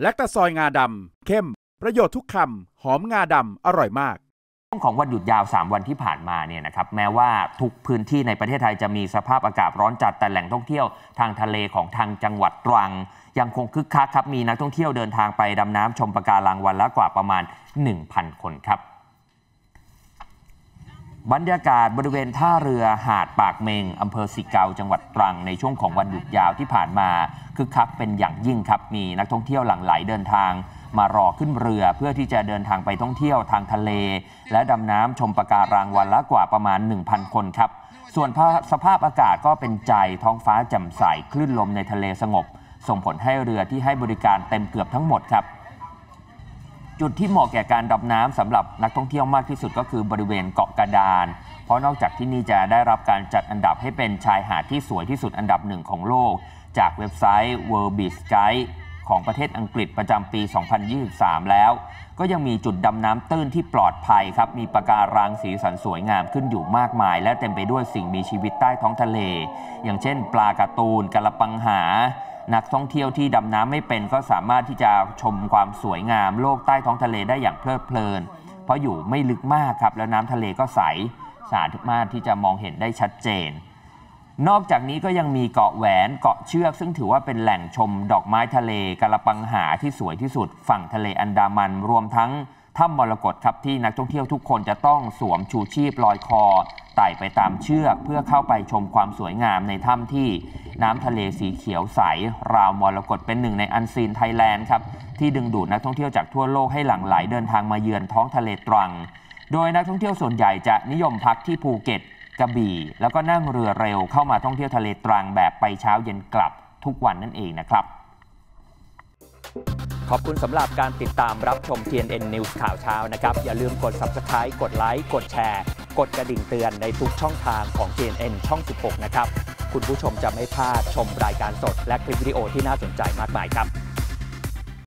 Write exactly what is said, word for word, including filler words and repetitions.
แลคตาซอยงาดำเข้มประโยชน์ทุกคำหอมงาดำอร่อยมากช่วงของวันหยุดยาวสามวันที่ผ่านมาเนี่ยนะครับแม้ว่าทุกพื้นที่ในประเทศไทยจะมีสภาพอากาศร้อนจัดแต่แหล่งท่องเที่ยวทางทะเลของทางจังหวัดตรังยังคงคึกคักครับมีนักท่องเที่ยวเดินทางไปดำน้ำชมปะการังวันละกว่าประมาณ หนึ่งพัน คนครับบรรยากาศบริเวณท่าเรือหาดปากเมงอำเภอสิเกาจังหวัดตรังในช่วงของวันหยุดยาวที่ผ่านมาคึกคักเป็นอย่างยิ่งครับมีนักท่องเที่ยวหลั่งไหลเดินทางมารอขึ้นเรือเพื่อที่จะเดินทางไปท่องเที่ยวทางทะเลและดำน้ำชมปะการังวันละกว่าประมาณ หนึ่งพัน คนครับส่วนสภาพอากาศก็เป็นใจท้องฟ้าแจ่มใสคลื่นลมในทะเลสงบส่งผลให้เรือที่ให้บริการเต็มเกือบทั้งหมดครับจุดที่เหมาะแก่การดำน้ำสำหรับนักท่องเที่ยวมากที่สุดก็คือบริเวณเกาะกระดานเพราะนอกจากที่นี่จะได้รับการจัดอันดับให้เป็นชายหาดที่สวยที่สุดอันดับหนึ่งของโลกจากเว็บไซต์ World Beach Guide ของประเทศอังกฤษประจำปี สองพันยี่สิบสาม แล้วก็ยังมีจุดดำน้ำตื้นที่ปลอดภัยครับมีปะการังสีสันสวยงามขึ้นอยู่มากมายและเต็มไปด้วยสิ่งมีชีวิตใต้ท้องทะเลอย่างเช่นปลาการ์ตูนกะละปังหานักท่องเที่ยวที่ดำน้ำไม่เป็นก็สามารถที่จะชมความสวยงามโลกใต้ท้องทะเลได้อย่างเพลิดเพลินเพราะอยู่ไม่ลึกมากครับแล้วน้ำทะเลก็ใสสะอาดมากที่จะมองเห็นได้ชัดเจนนอกจากนี้ก็ยังมีเกาะแหวนเกาะเชือกซึ่งถือว่าเป็นแหล่งชมดอกไม้ทะเลกะละปังหาที่สวยที่สุดฝั่งทะเลอันดามันรวมทั้งถ้ำมรกตครับที่นักท่องเที่ยวทุกคนจะต้องสวมชูชีพลอยคอไต่ไปตามเชือกเพื่อเข้าไปชมความสวยงามในถ้ำที่น้ำทะเลสีเขียวใสราวมรกตเป็นหนึ่งในอันซีนไทยแลนด์ครับที่ดึงดูดนักท่องเที่ยวจากทั่วโลกให้หลั่งไหลเดินทางมาเยือนท้องทะเลตรังโดยนักท่องเที่ยวส่วนใหญ่จะนิยมพักที่ภูเก็ตกระบี่แล้วก็นั่งเรือเร็วเข้ามาท่องเที่ยวทะเลตรังแบบไปเช้าเย็นกลับทุกวันนั่นเองนะครับขอบคุณสำหรับการติดตามรับชม ที เอ็น เอ็น News ข่าวเช้านะครับอย่าลืมกด Subscribe กดไลค์กดแชร์กดกระดิ่งเตือนในทุกช่องทางของ ที เอ็น เอ็น ช่อง สิบหก นะครับคุณผู้ชมจะไม่พลาดชมรายการสดและคลิปวิดีโอที่น่าสนใจมากมายครับ